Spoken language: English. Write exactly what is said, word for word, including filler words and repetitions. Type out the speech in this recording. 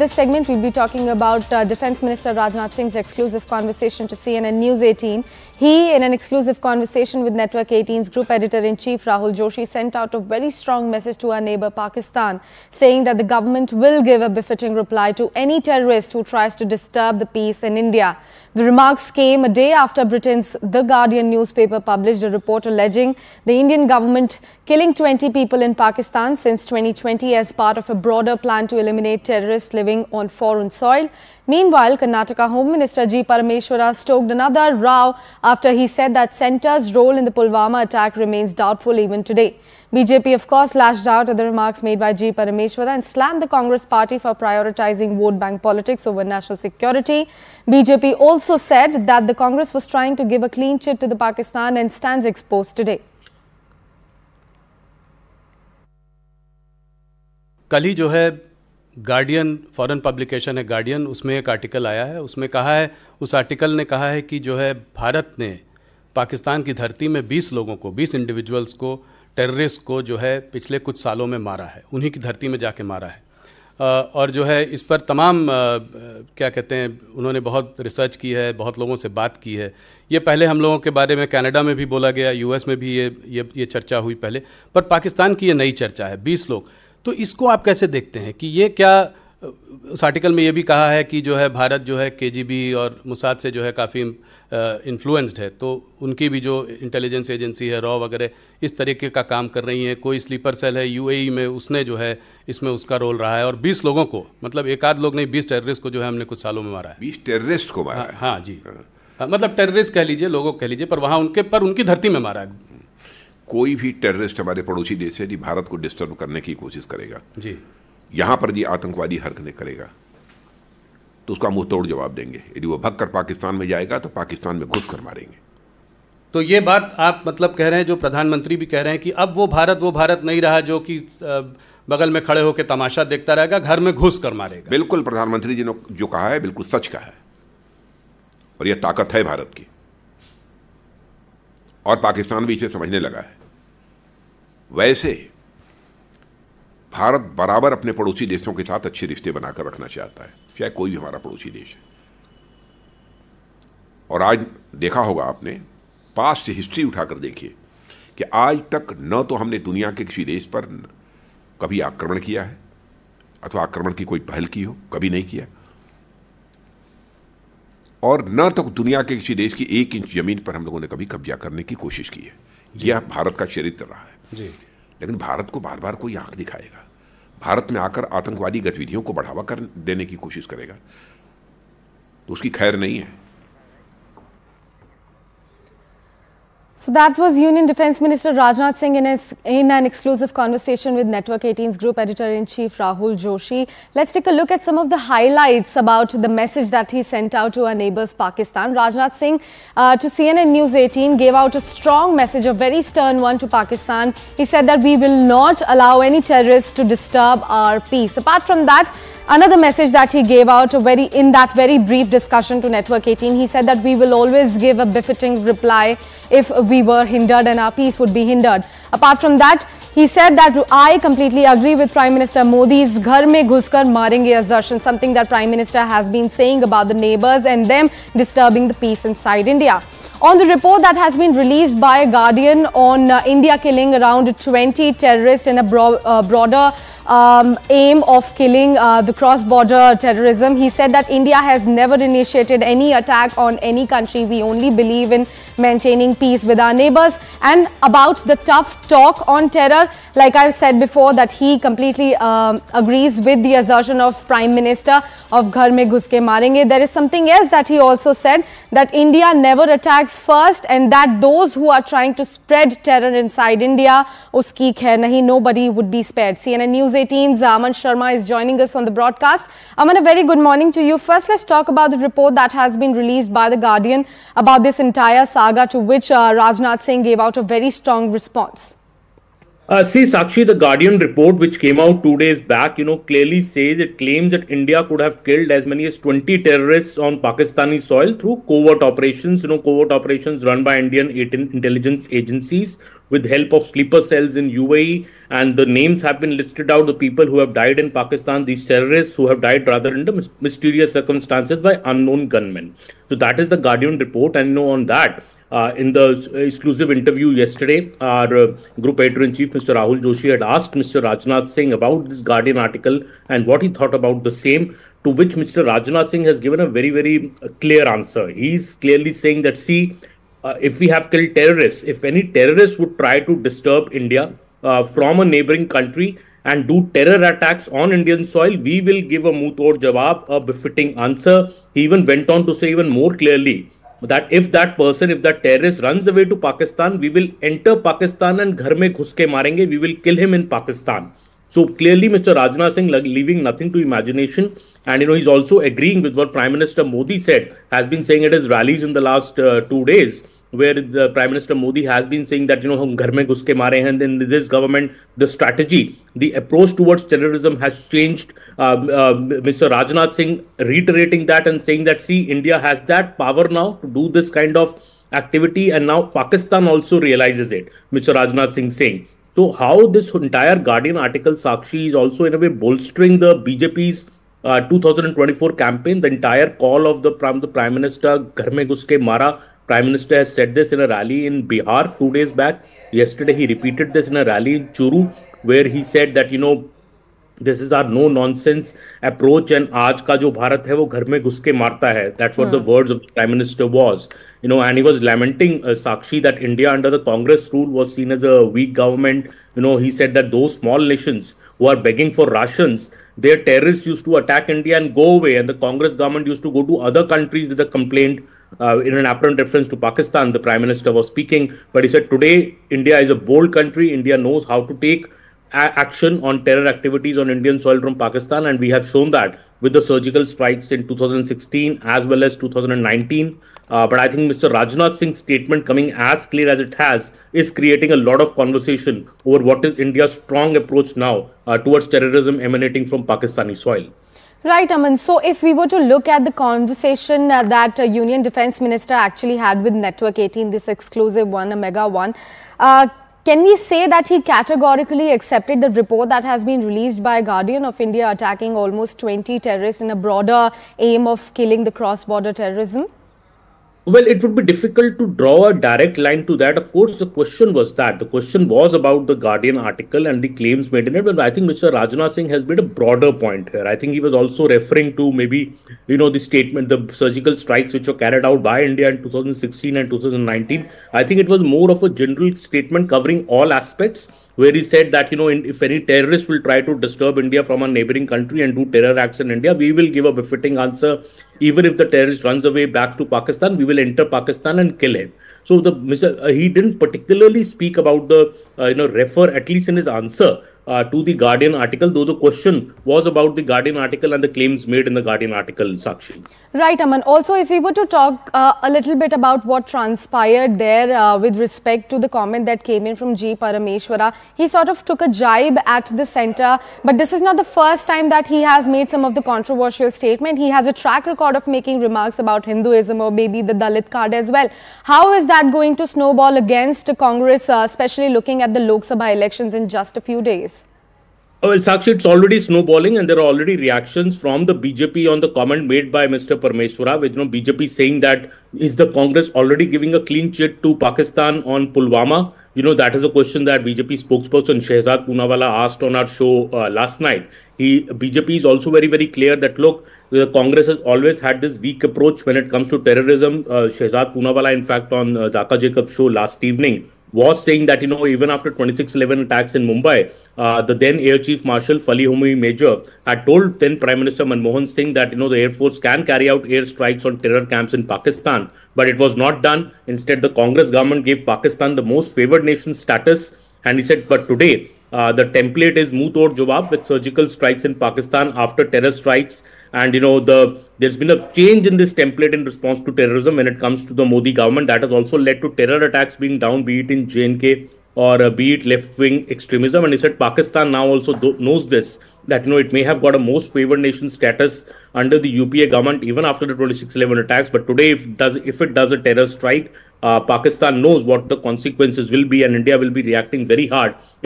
This segment we'll be talking about uh, Defence Minister Rajnath Singh's exclusive conversation to C N N News eighteen. He, in an exclusive conversation with Network eighteen's Group Editor-in-Chief Rahul Joshi, sent out a very strong message to our neighbour Pakistan, saying that the government will give a befitting reply to any terrorist who tries to disturb the peace in India. The remarks came a day after Britain's The Guardian newspaper published a report alleging the Indian government killing twenty people in Pakistan since twenty twenty as part of a broader plan to eliminate terrorists living on foreign soil. Meanwhile, Karnataka Home Minister G. Parameshwara stoked another row after he said that Centre's role in the Pulwama attack remains doubtful even today. B J P, of course, lashed out at the remarks made by G. Parameshwara and slammed the Congress party for prioritizing vote bank politics over national security. B J P also said that the Congress was trying to give a clean chit to the Pakistan and stands exposed today. कल ही जो है Guardian foreign publication है Guardian, उसमें एक article आया है, उसमें कहा है, उस आर्टिकल ने कहा है कि जो है भारत ने पाकिस्तान की धरती में बीस लोगों को, बीस इंडिविजुअल्स को, टेररिस्ट को जो है पिछले कुछ सालों में मारा है, उन्हीं की धरती में जाके मारा है। और जो है इस पर तमाम क्या कहते हैं, उन्होंने बहुत रिसर्च की है, बहुत लोगों से बात की है। ये पहले हम लोगों के बारे में कनाडा में भी बोला गया, यूएस में भी ये ये ये चर्चा हुई पहले, पर पाकिस्तान की ये नई चर्चा है, बीस लोग। तो इसको आप कैसे देखते हैं कि ये क्या, उस आर्टिकल में ये भी कहा है कि जो है भारत जो है केजीबी और मुसाद से जो है काफ़ी इन्फ्लुएंस्ड है, तो उनकी भी जो इंटेलिजेंस एजेंसी है रॉ वगैरह इस तरीके का काम कर रही है। कोई स्लीपर सेल है यूएई में, उसने जो है इसमें उसका रोल रहा है और बीस लोगों को, मतलब एक आध लोग नहीं, बीस टेररिस्ट को जो है हमने कुछ सालों में मारा है। बीस टेररिस्ट को मारा है? हाँ जी, मतलब टेररिस्ट कह लीजिए, लोगों को कह लीजिए, पर वहाँ उनके पर उनकी धरती में मारा है। कोई भी टेररिस्ट हमारे पड़ोसी देश से जी भारत को डिस्टर्ब करने की कोशिश करेगा जी, यहाँ पर जी आतंकवादी हरकतें करेगा तो उसका मुंह तोड़ जवाब देंगे। यदि वो भगकर पाकिस्तान में जाएगा तो पाकिस्तान में घुस कर मारेंगे। तो ये बात आप मतलब कह रहे हैं, जो प्रधानमंत्री भी कह रहे हैं कि अब वो भारत वो भारत नहीं रहा जो कि बगल में खड़े होकर तमाशा देखता रहेगा, घर में घुस कर मारेगा। बिल्कुल, प्रधानमंत्री जी ने जो कहा है बिल्कुल सच कहा है और यह ताकत है भारत की, और पाकिस्तान भी इसे समझने लगा है। वैसे भारत बराबर अपने पड़ोसी देशों के साथ अच्छे रिश्ते बनाकर रखना चाहता है, चाहे कोई भी हमारा पड़ोसी देश है। और आज देखा होगा आपने, पास्ट हिस्ट्री उठाकर देखिए कि आज तक न तो हमने दुनिया के किसी देश पर कभी आक्रमण किया है अथवा आक्रमण की कोई पहल की हो, कभी नहीं किया। और न तो दुनिया के किसी देश की एक इंच जमीन पर हम लोगों ने कभी कब्जा करने की कोशिश की है। यह भारत का चरित्र रहा है जी। लेकिन भारत को बार बार कोई आंख दिखाएगा, भारत में आकर आतंकवादी गतिविधियों को बढ़ावा कर देने की कोशिश करेगा तो उसकी खैर नहीं है। So that was Union Defence Minister Rajnath Singh in, his, in an exclusive conversation with Network eighteen's Group Editor-in-Chief Rahul Joshi. Let's take a look at some of the highlights about the message that he sent out to our neighbours Pakistan. Rajnath Singh uh, to C N N News eighteen gave out a strong message, a very stern one to Pakistan. He said that we will not allow any terrorists to disturb our peace. Apart from that, another message that he gave out a very in that very brief discussion to Network eighteen, he said that we will always give a befitting reply if we were hindered and our peace would be hindered. Apart from that, he said that I completely agree with Prime Minister Modi's "Ghar mein ghuskar marenge" assertion, something that Prime Minister has been saying about the neighbours and them disturbing the peace inside India. On the report that has been released by Guardian on uh, India killing around twenty terrorists in a bro uh, broader um, aim of killing uh, the cross-border terrorism, he said that India has never initiated any attack on any country. We only believe in maintaining peace with our neighbours. And about the tough talk on terror, like I've said before, that he completely um, agrees with the assertion of Prime Minister of "Ghar mein ghuske marenge." There is something else that he also said, that India never attacks first and that those who are trying to spread terror inside India, uski khair nahi, nobody would be spared. C N N News eighteen's Aman Sharma is joining us on the broadcast. Aman, a very good morning to you. First, let's talk about the report that has been released by The Guardian about this entire saga, to which uh, Rajnath Singh gave out a very strong response. Uh, see, Sakshi, the Guardian report, which came out two days back, you know, clearly says it claims that India could have killed as many as twenty terrorists on Pakistani soil through covert operations, you know, covert operations run by Indian intelligence agencies with help of sleeper cells in U A E. And the names have been listed out, the people who have died in Pakistan, these terrorists who have died rather under mysterious circumstances by unknown gunmen. So that is the Guardian report. And you know, on that, Uh, in the exclusive interview yesterday, our uh, group editor-in-chief, Mister Rahul Joshi, had asked Mister Rajnath Singh about this Guardian article and what he thought about the same, to which Mister Rajnath Singh has given a very, very clear answer. He's clearly saying that, see, uh, if we have killed terrorists, if any terrorist would try to disturb India uh, from a neighboring country and do terror attacks on Indian soil, we will give a muh tod jawab, a befitting answer. He even went on to say even more clearly that if that person, if that terrorist runs away to Pakistan, we will enter Pakistan and ghar mein ghus ke marenge, we will kill him in Pakistan. So clearly Mister Rajnath Singh leaving nothing to imagination, and you know, he's also agreeing with what Prime Minister Modi said, has been saying at his rallies in the last uh, two days, where the Prime Minister Modi has been saying that, you know, hum ghar mein ghus ke mare hain, then this government, the strategy, the approach towards terrorism has changed. Uh, uh, Mister Rajnath Singh reiterating that and saying that, see, India has that power now to do this kind of activity, and now Pakistan also realizes it, Mister Rajnath Singh saying. So how this entire Guardian article, Sakshi, is also in a way bolstering the B J P's uh, two thousand twenty-four campaign, the entire call of the, from the Prime Minister, ghar mein ghus ke mara. Prime Minister has said this in a rally in Bihar two days back. Yesterday, he repeated this in a rally in Churu, where he said that, you know, this is our no-nonsense approach, and aaj ka jo Bharat hai, wo ghar mein ghus ke marta hai. That's what hmm. the words of the Prime Minister was. You know, and he was lamenting, uh, Sakshi, that India under the Congress rule was seen as a weak government. You know, he said that those small nations who are begging for rations, their terrorists used to attack India and go away, and the Congress government used to go to other countries with a complaint. Uh, in an apparent reference to Pakistan, the Prime Minister was speaking, but he said today India is a bold country. India knows how to take action on terror activities on Indian soil from Pakistan, and we have shown that with the surgical strikes in two thousand sixteen as well as two thousand nineteen. Uh, but I think Mister Rajnath Singh's statement, coming as clear as it has, is creating a lot of conversation over what is India's strong approach now uh, towards terrorism emanating from Pakistani soil. Right, Aman. So if we were to look at the conversation uh, that uh, Union Defence Minister actually had with Network eighteen, this exclusive one, a mega one, uh, can we say that he categorically accepted the report that has been released by Guardian of India attacking almost twenty terrorists in a broader aim of killing the cross-border terrorism? Well, it would be difficult to draw a direct line to that. Of course, the question was that. The question was about the Guardian article and the claims made in it. But I think Mister Rajnath Singh has made a broader point here. I think he was also referring to maybe, you know, the statement, the surgical strikes which were carried out by India in two thousand sixteen and two thousand nineteen. I think it was more of a general statement covering all aspects, where he said that, you know, in, if any terrorist will try to disturb India from a neighboring country and do terror acts in India, we will give a befitting answer. Even if the terrorist runs away back to Pakistan, we will enter Pakistan and kill him. So the uh, he didn't particularly speak about the, uh, you know, refer, at least in his answer uh, to the Guardian article, though the question was about the Guardian article and the claims made in the Guardian article, Sakshi. Right, Aman. Also, if we were to talk uh, a little bit about what transpired there uh, with respect to the comment that came in from G. Parameshwara, he sort of took a jibe at the centre, but this is not the first time that he has made some of the controversial statement. He has a track record of making remarks about Hinduism or maybe the Dalit card as well. How is that That going to snowball against Congress, uh, especially looking at the Lok Sabha elections in just a few days? Well, Sakshi, it's already snowballing, and there are already reactions from the B J P on the comment made by Mister Parameshwara, with, you know, B J P saying that, is the Congress already giving a clean sheet to Pakistan on Pulwama? You know, that is a question that B J P spokesperson Shahzad Poonawalla asked on our show uh, last night. He, B J P is also very, very clear that, look, the Congress has always had this weak approach when it comes to terrorism. Uh, Shahzad Poonawalla, in fact, on uh, Zaka Jacob show last evening, was saying that, you know, even after twenty-six eleven attacks in Mumbai, uh, the then Air Chief Marshal Fali Homi Major had told then Prime Minister Manmohan Singh that, you know, the Air Force can carry out air strikes on terror camps in Pakistan, but it was not done. Instead, the Congress government gave Pakistan the most favoured nation status, and he said, but today, uh, the template is muh tod jawab with surgical strikes in Pakistan after terror strikes. And, you know, the there's been a change in this template in response to terrorism when it comes to the Modi government. That has also led to terror attacks being down, be it in J N K or uh, be it left-wing extremism. And he said Pakistan now also do- knows this, that you know it may have got a most favored nation status under the U P A government even after the twenty-six eleven attacks. But today, if it does, if it does a terror strike, uh, Pakistan knows what the consequences will be, and India will be reacting very hard